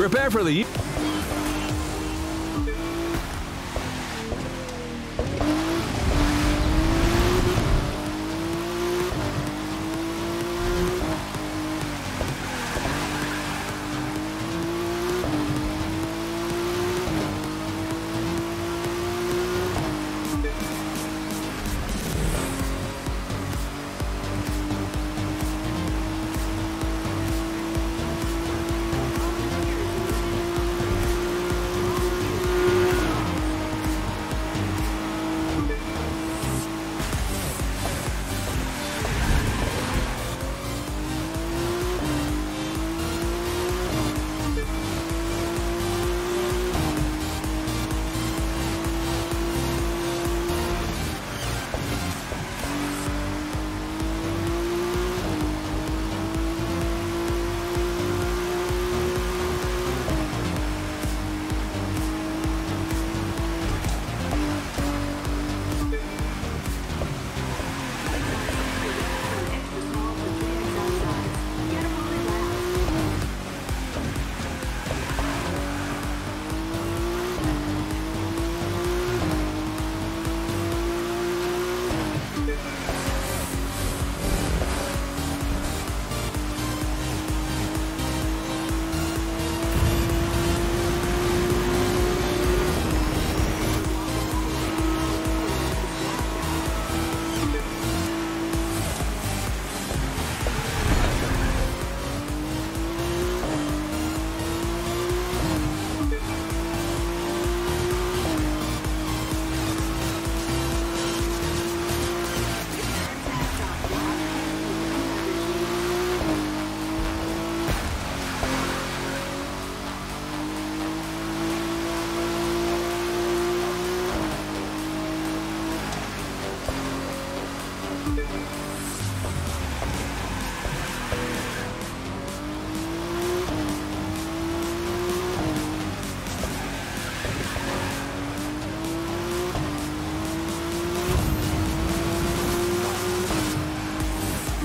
Prepare for the...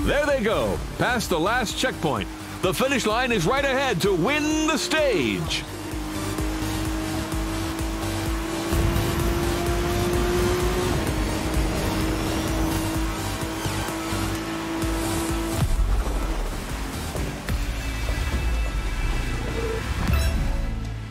There they go, past the last checkpoint. The finish line is right ahead to win the stage.